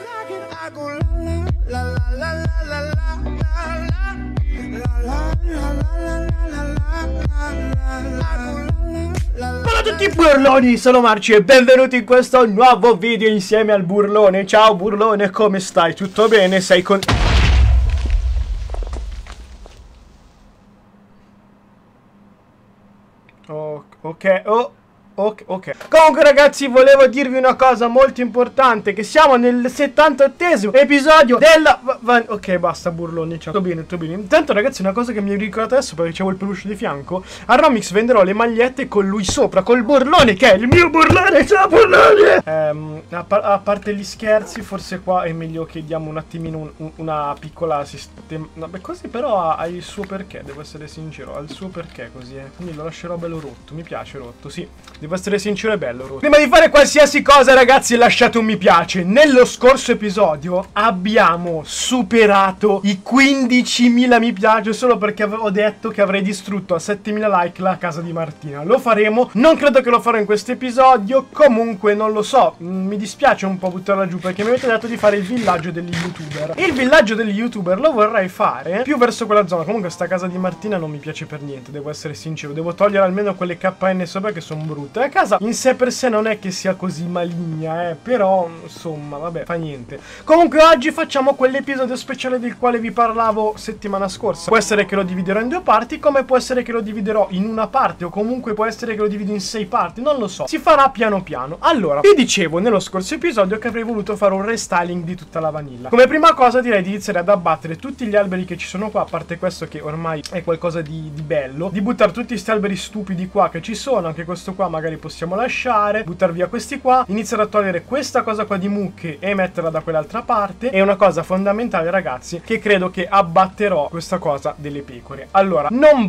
Ciao a tutti burloni, sono Marcy e benvenuti in questo nuovo video insieme al burlone. Ciao burlone, come stai? Tutto bene? Sei con... Oh, ok, oh. Ok. Comunque ragazzi, volevo dirvi una cosa molto importante, che siamo nel 78° episodio della... Ok, basta burloni, ciao. Tutto bene. Intanto ragazzi, una cosa che mi ricordo adesso, perché c'avevo il peluche di fianco, a Romix venderò le magliette con lui sopra, col burlone, che è il mio burlone. Ciao burlone. A parte gli scherzi, forse qua è meglio che diamo un attimino una piccola così, però ha il suo perché, devo essere sincero, ha il suo perché così, quindi lo lascerò bello rotto. Mi piace rotto, sì, devo essere sincero, è bello rotto. Prima di fare qualsiasi cosa ragazzi, lasciate un mi piace. Nello scorso episodio abbiamo superato i 15.000 mi piace, solo perché avevo detto che avrei distrutto a 7.000 like la casa di Martina. Lo faremo, non credo che lo farò in questo episodio, comunque non lo so, mi dispiace un po' buttarla giù, perché mi avete detto di fare il villaggio degli youtuber. Il villaggio degli youtuber lo vorrei fare più verso quella zona. Comunque sta casa di Martina non mi piace per niente, devo essere sincero. Devo togliere almeno quelle KN sopra che sono brutte. La casa in sé per sé non è che sia così maligna, però insomma vabbè, fa niente. Comunque oggi facciamo quell'episodio speciale del quale vi parlavo settimana scorsa. Può essere che lo dividerò in due parti, come può essere che lo dividerò in una parte, o comunque può essere che lo divido in 6 parti, non lo so, si farà piano piano. Allora, vi dicevo nello scorso episodio che avrei voluto fare un restyling di tutta la Vanilla. Come prima cosa direi di iniziare ad abbattere tutti gli alberi che ci sono qua, a parte questo che ormai è qualcosa di bello, di buttare tutti questi alberi stupidi qua che ci sono. Anche questo qua magari possiamo lasciare, buttar via questi qua, iniziare a togliere questa cosa qua di mucche e metterla da quell'altra parte. È una cosa fondamentale ragazzi, che credo che abbatterò questa cosa delle pecore. Allora, non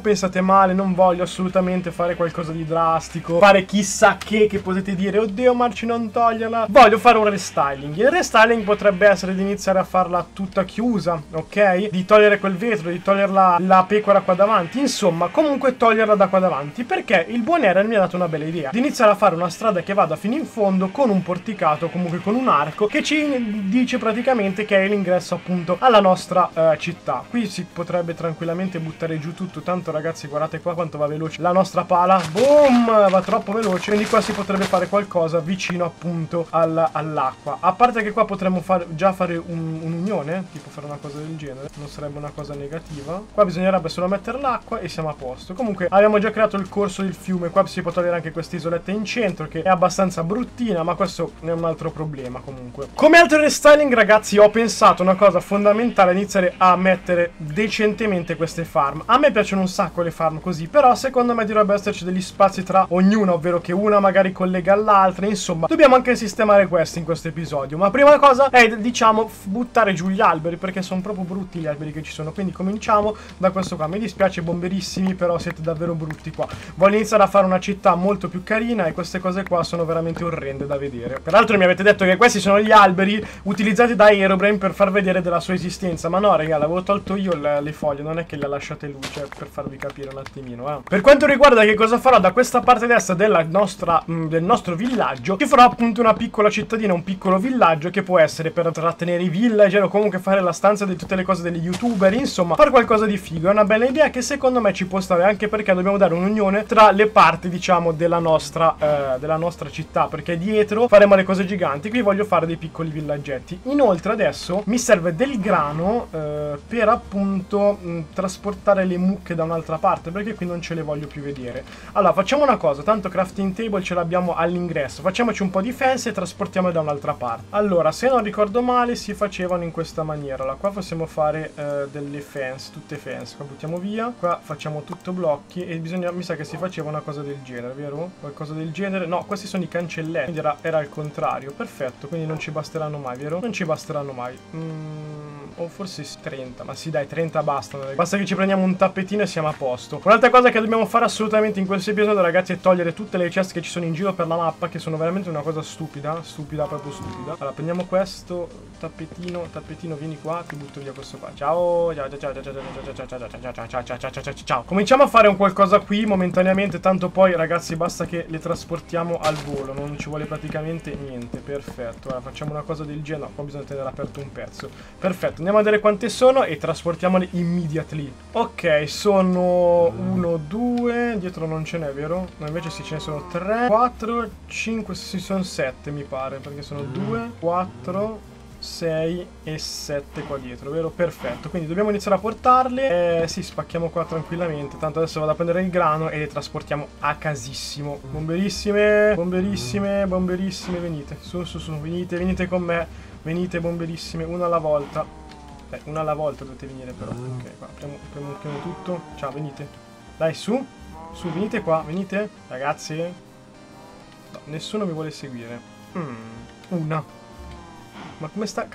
pensate male, non voglio assolutamente fare qualcosa di drastico, fare chissà che potete dire oddio Marci non toglierla. Voglio fare un restyling. Il restyling potrebbe essere di iniziare a farla tutta chiusa, ok? Di togliere quel vetro, di toglierla la pecora qua davanti, insomma comunque toglierla da qua davanti, perché il buon era mi ha dato una bella idea di iniziare a fare una strada che vada fino in fondo con un porticato, comunque con un arco che ci dice praticamente che è l'ingresso appunto alla nostra città. Qui si potrebbe tranquillamente buttare giù tutto, tanto ragazzi guardate qua quanto va veloce la nostra pala, boom, va troppo veloce, quindi qua si potrebbe fare qualcosa vicino appunto all'acqua. A parte che qua potremmo già fare un'unione, tipo fare una cosa del genere, non sarebbe una cosa negativa. Qua bisognerebbe solo mettere l'acqua e siamo a posto. Comunque abbiamo già creato il corso del fiume, qua si può togliere anche questa isoletta in centro che è abbastanza bruttina, ma questo è un altro problema. Comunque come altro restyling ragazzi, ho pensato una cosa fondamentale: iniziare a mettere decentemente queste farm. A me piacciono un sacco le farm così, però secondo me dovrebbe esserci degli spazi tra ognuna, ovvero che una magari collega all'altra. Insomma dobbiamo anche sistemare questo in questo episodio, ma prima cosa è diciamo buttare giù gli alberi, perché sono proprio brutti gli alberi che ci sono. Quindi cominciamo da questo qua. Mi dispiace bomberissimi, però siete davvero brutti qua. Voglio iniziare a fare una città molto più carina e queste cose qua sono veramente orrende da vedere. Peraltro mi avete detto che questi sono gli alberi utilizzati da Aerobrain per far vedere della sua esistenza, ma no raga, l'avevo tolto io le foglie, non è che le lasciate lui, cioè per farvi capire un attimino. Per quanto riguarda che cosa farò da questa parte destra del nostro villaggio, ci farò appunto una piccola cittadina, un piccolo villaggio che può essere per trattenere i villager o comunque fare la stanza di tutte le cose degli youtuber, insomma fare qualcosa di figo. È una bella idea che secondo me ci può stare, anche perché dobbiamo dare un'unione tra le parti diciamo della nostra città, perché dietro faremo le cose giganti, qui voglio fare dei piccoli villaggetti. Inoltre adesso mi serve del grano per appunto trasportare le mucche da un'altra parte, perché qui non ce le voglio più vedere. Allora facciamo una cosa, tanto crafting table ce l'abbiamo all'ingresso, facciamoci un po' di fence e trasportiamole da un'altra parte. Allora se non ricordo male si facevano in questa maniera. Allora qua possiamo fare delle fence, tutte fence, qua buttiamo via, qua facciamo tutto blocchi e bisogna, mi sa che si faceva una cosa del genere, vero? Qualcosa del genere. No, questi sono i cancelletti, quindi era al contrario. Perfetto, quindi non ci basteranno mai, vero? Non ci basteranno mai. o forse 30. Ma sì, dai, 30 bastano. Basta che ci prendiamo un tappetino e siamo a posto. Un'altra cosa che dobbiamo fare assolutamente in questo episodio, ragazzi, è togliere tutte le chest che ci sono in giro per la mappa, che sono veramente una cosa stupida. Stupida, proprio stupida. Allora, prendiamo questo tappetino. Tappetino, vieni qua, ti butto via questo qua. Ciao, ciao, ciao, ciao, ciao, ciao, ciao, ciao, ciao, ciao, ciao, ciao, ciao, ciao, ciao. Cominciamo a fare un qualcosa qui momentaneamente, tanto poi, ragazzi, basta che le trasportiamo al volo. Non ci vuole praticamente niente. Perfetto. Allora, facciamo una cosa del genere. No, qua bisogna tenere aperto un pezzo. Perfetto, andiamo a vedere quante sono e trasportiamole immediately. Ok, sono 1, 2. Dietro non ce n'è, vero? No, invece sì, ce ne sono 3, 4, 5, sì, sono 7 mi pare, perché sono 2, 4... 6 e 7 qua dietro, vero? Perfetto, quindi dobbiamo iniziare a portarle. Sì, spacchiamo qua tranquillamente. Tanto adesso vado a prendere il grano e le trasportiamo a casissimo. Bomberissime, bomberissime, bomberissime, venite. Su, su, su, venite, venite con me. Venite, bomberissime, una alla volta. Una alla volta dovete venire però. Ok, qua, apriamo tutto. Ciao, venite. Dai, su, su, venite qua, venite. Ragazzi. No, nessuno mi vuole seguire. Una. Ma come sta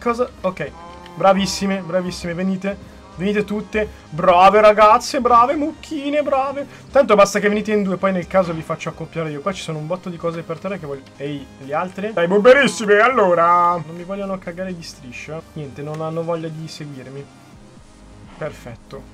cosa? Ok, bravissime, bravissime, venite, venite tutte. Brave ragazze, brave mucchine, brave. Tanto basta che venite in due, poi nel caso vi faccio accoppiare io. Qua ci sono un botto di cose per terra che voglio... Ehi, gli altri? Dai, bomberissime, allora! Non mi vogliono cagare di striscia. Niente, non hanno voglia di seguirmi. Perfetto.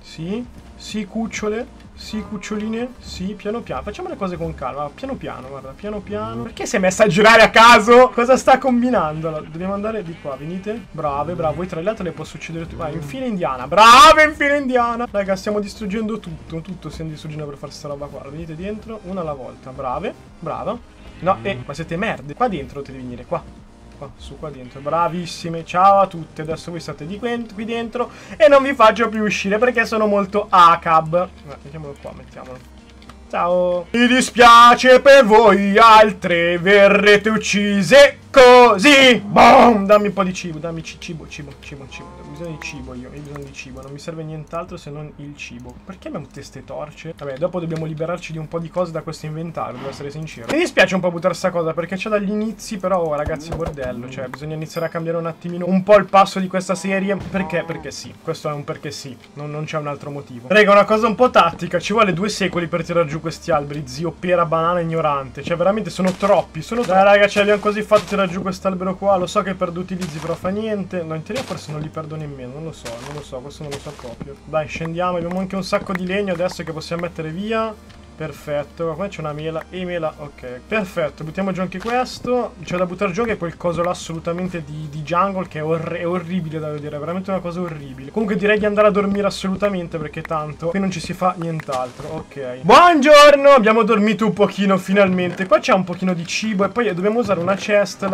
Sì, sì, cucciole. Sì, cuccioline. Sì, piano piano. Facciamo le cose con calma. Piano piano, guarda, piano piano. Perché si è messa a girare a caso? Cosa sta combinando? Allora, dobbiamo andare di qua, venite. Brave, bravo. E tra le altre le può succedere tutto. Vai, in fila indiana. Brave, in fila indiana. Raga, stiamo distruggendo tutto. Tutto stiamo distruggendo per fare sta roba qua. Venite dentro, una alla volta. Brave, brava. No, ma siete merde. Qua dentro dovete venire, qua. Qua, su, qua dentro. Bravissime. Ciao a tutte. Adesso voi state di qui dentro e non vi faccio più uscire perché sono molto ACAB. Mettiamolo qua, mettiamolo. Ciao. Mi dispiace per voi altre, verrete uccise così. Boom. Dammi un po' di cibo, dammi cibo, cibo, cibo, cibo. Ho bisogno di cibo io, ho bisogno di cibo. Non mi serve nient'altro se non il cibo. Perché abbiamo tutte ste torce? Vabbè, dopo dobbiamo liberarci di un po' di cose da questo inventario, devo essere sincero. Mi dispiace un po' buttare sta cosa perché c'è dagli inizi, però oh, ragazzi, bordello. Cioè, bisogna iniziare a cambiare un attimino un po' il passo di questa serie. Perché? Perché sì. Questo è un perché sì. Non c'è un altro motivo. Raga, una cosa un po' tattica. Ci vuole 2 secoli per tirare giù questi alberi, zio pera banana ignorante. Cioè, veramente sono troppi. Sono troppi. Dai, raga, ce li abbiamo quasi fatti tirare giù quest'albero qua. Lo so che perdo utilizzi, però fa niente. No, in teoria forse non li perdo nemmeno. Non lo so, non lo so. Questo non lo so proprio. Dai, scendiamo. Abbiamo anche un sacco di legno adesso che possiamo mettere via. Perfetto. Qua c'è una mela. E mela, ok. Perfetto. Buttiamo giù anche questo. C'è da buttare giù che è quel coso là assolutamente di jungle, che è orribile da vedere. È veramente una cosa orribile. Comunque direi di andare a dormire assolutamente, perché tanto qui non ci si fa nient'altro. Ok. Buongiorno. Abbiamo dormito un pochino finalmente. Qua c'è un pochino di cibo. E poi dobbiamo usare una chest.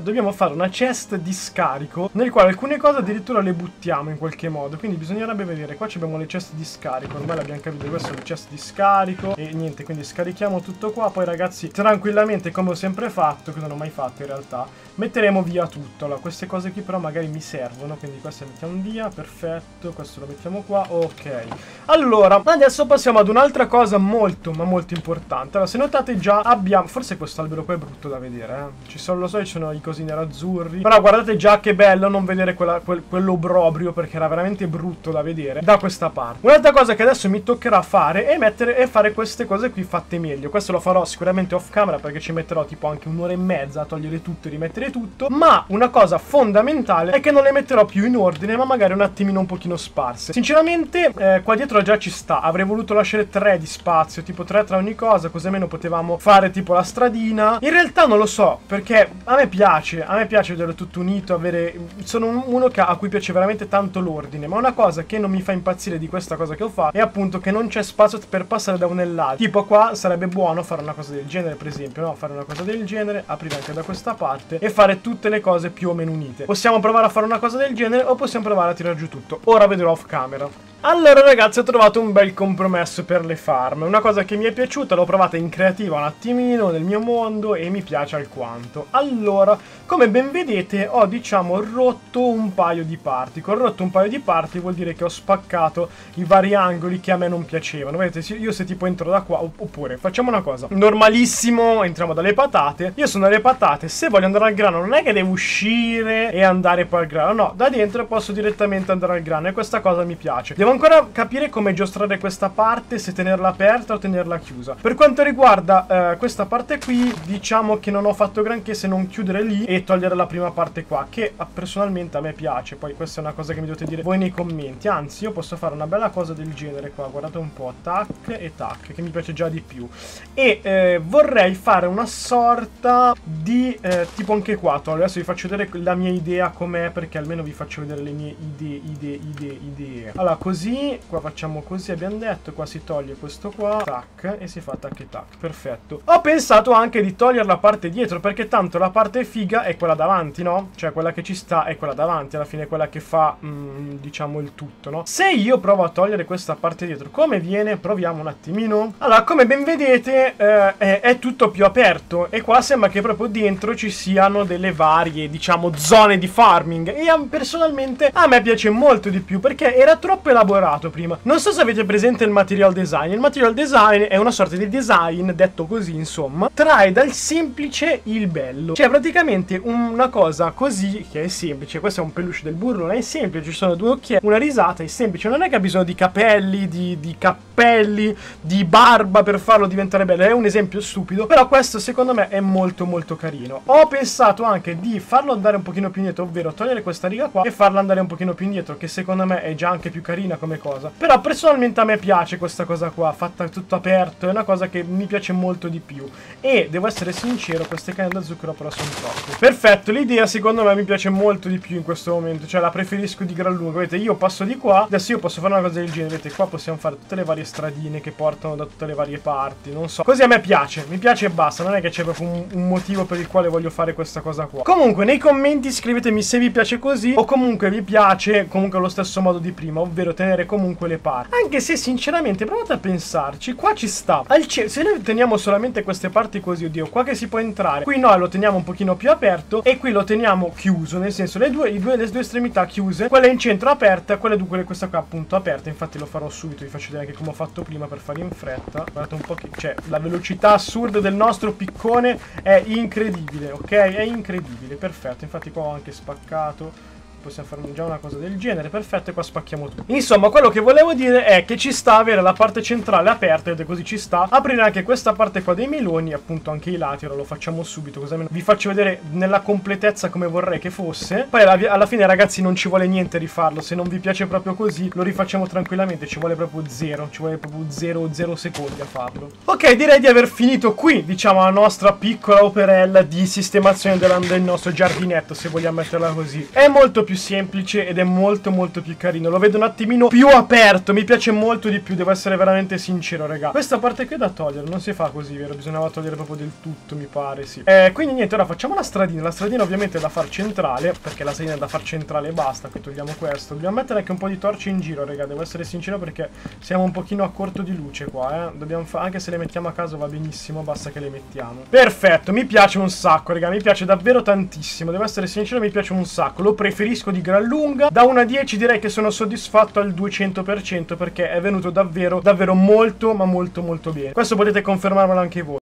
Dobbiamo fare una chest di scarico, nel quale alcune cose addirittura le buttiamo in qualche modo. Quindi bisognerebbe vedere. Qua abbiamo le chest di scarico. Ormai l'abbiamo capito. Queste sono le chest di scarico. E niente, quindi scarichiamo tutto qua. Poi ragazzi, tranquillamente, come ho sempre fatto, che non ho mai fatto in realtà, metteremo via tutto. Allora, queste cose qui però magari mi servono, quindi queste le mettiamo via. Perfetto, questo lo mettiamo qua. Ok, allora adesso passiamo ad un'altra cosa molto ma molto importante. Allora, se notate già abbiamo, forse questo albero qua è brutto da vedere, eh? Ci sono, lo so, ci sono i cosi nerazzurri, però guardate già che bello non vedere quell'obrobrio, perché era veramente brutto da vedere da questa parte. Un'altra cosa che adesso mi toccherà fare è mettere e fare queste cose qui fatte meglio. Questo lo farò sicuramente off camera, perché ci metterò tipo anche 1 ora e mezza a togliere tutto e rimettere tutto. Ma una cosa fondamentale è che non le metterò più in ordine, ma magari un attimino un pochino sparse. Sinceramente qua dietro già ci sta. Avrei voluto lasciare 3 di spazio, tipo 3 tra ogni cosa, così almeno potevamo fare tipo la stradina. In realtà non lo so, perché a me piace vederlo tutto unito, avere... Sono uno a cui piace veramente tanto l'ordine, ma una cosa che non mi fa impazzire di questa cosa che ho fatto è appunto che non c'è spazio per passare da uno nell'altro. Tipo qua sarebbe buono fare una cosa del genere, per esempio, no? Fare una cosa del genere, aprire anche da questa parte e fare tutte le cose più o meno unite. Possiamo provare a fare una cosa del genere o possiamo provare a tirare giù tutto. Ora vedrò off camera. Allora ragazzi, ho trovato un bel compromesso per le farm. Una cosa che mi è piaciuta, l'ho provata in creativa un attimino nel mio mondo e mi piace alquanto. Allora, come ben vedete, ho diciamo rotto un paio di parti. Con rotto un paio di parti vuol dire che ho spaccato i vari angoli che a me non piacevano. Vedete, io se tipo entro da qua, oppure facciamo una cosa normalissimo, entriamo dalle patate. Io sono alle patate, se voglio andare al grano non è che devo uscire e andare poi al grano, no, da dentro posso direttamente andare al grano e questa cosa mi piace. Devo ancora capire come giostrare questa parte, se tenerla aperta o tenerla chiusa. Per quanto riguarda questa parte qui, diciamo che non ho fatto granché se non chiudere lì e togliere la prima parte qua, che personalmente a me piace. Poi questa è una cosa che mi dovete dire voi nei commenti, anzi io posso fare una bella cosa del genere qua, guardate un po', tac e tac, che mi piace già di più. E vorrei fare una sorta di tipo anche qua, adesso vi faccio vedere la mia idea com'è, perché almeno vi faccio vedere le mie idee. Allora così, qua facciamo così, abbiamo detto, qua si toglie questo qua, tac, e si fa tac e tac, perfetto. Ho pensato anche di togliere la parte dietro, perché tanto la parte figa è quella davanti, no? Cioè quella che ci sta è quella davanti, alla fine è quella che fa, diciamo, il tutto, no? Se io provo a togliere questa parte dietro, come viene? Proviamo un attimino. Allora, come ben vedete, è tutto più aperto, e qua sembra che proprio dentro ci siano delle varie, diciamo, zone di farming, e personalmente a me piace molto di più, perché era troppo elaborato prima. Non so se avete presente il material design. Il material design è una sorta di design, detto così insomma, trae dal semplice il bello. Cioè praticamente una cosa così che è semplice, questo è un peluche del burrone, è semplice, ci sono due occhietti, una risata, è semplice, non è che ha bisogno di capelli, di cappelli, di barba per farlo diventare bello. È un esempio stupido, però questo secondo me è molto molto carino. Ho pensato anche di farlo andare un pochino più indietro, ovvero togliere questa riga qua e farla andare un pochino più indietro, che secondo me è già anche più carina come cosa. Però personalmente a me piace questa cosa qua, fatta tutto aperto, è una cosa che mi piace molto di più. E devo essere sincero, queste canne da zucchero però sono troppe. Perfetto, l'idea secondo me mi piace molto di più in questo momento, cioè la preferisco di gran lunga. Vedete, io passo di qua, adesso io posso fare una cosa del genere, vedete, qua possiamo fare tutte le varie stradine che portano da tutte le varie parti, non so. Così a me piace, mi piace e basta, non è che c'è proprio un motivo per il quale voglio fare questa cosa qua. Comunque nei commenti scrivetemi se vi piace così, o comunque vi piace comunque allo stesso modo di prima, ovvero tenere comunque le parti. Anche se sinceramente provate a pensarci, qua ci sta se noi teniamo solamente queste parti così, oddio, qua che si può entrare, qui no, lo teniamo un pochino più aperto e qui lo teniamo chiuso, nel senso le due estremità chiuse, quella in centro aperta, questa qua appunto aperta. Infatti lo farò subito, vi faccio vedere anche come ho fatto prima per fare in fretta. Guardate un po' che, cioè la velocità assurda del nostro piccone è incredibile, ok? È incredibile, perfetto. Infatti qua ho anche spaccato, possiamo fare già una cosa del genere, perfetto, e qua spacchiamo tutto. Insomma, quello che volevo dire è che ci sta avere la parte centrale aperta, ed è così ci sta, aprire anche questa parte qua dei meloni, appunto anche i lati. Ora lo facciamo subito, così almeno vi faccio vedere nella completezza come vorrei che fosse. Poi alla fine ragazzi non ci vuole niente rifarlo, se non vi piace proprio così lo rifacciamo tranquillamente, ci vuole proprio zero, ci vuole proprio zero secondi a farlo. Ok, direi di aver finito qui, diciamo, la nostra piccola operella di sistemazione del nostro giardinetto, se vogliamo metterla così. È molto più semplice ed è molto molto più carino, lo vedo un attimino più aperto, mi piace molto di più, devo essere veramente sincero raga. Questa parte qui è da togliere, non si fa così, vero? Bisognava togliere proprio del tutto, mi pare, sì. Quindi niente, ora facciamo la stradina ovviamente è da far centrale, perché la stradina è da far centrale e basta. Qui togliamo questo, dobbiamo mettere anche un po' di torce in giro raga, devo essere sincero, perché siamo un pochino a corto di luce qua, eh. Dobbiamo fare, anche se le mettiamo a caso va benissimo, basta che le mettiamo. Perfetto, mi piace un sacco raga, mi piace davvero tantissimo, devo essere sincero, mi piace un sacco, lo preferisco di gran lunga. Da 1 a 10 direi che sono soddisfatto al 200%, perché è venuto davvero davvero molto ma molto molto bene. Questo potete confermarmelo anche voi.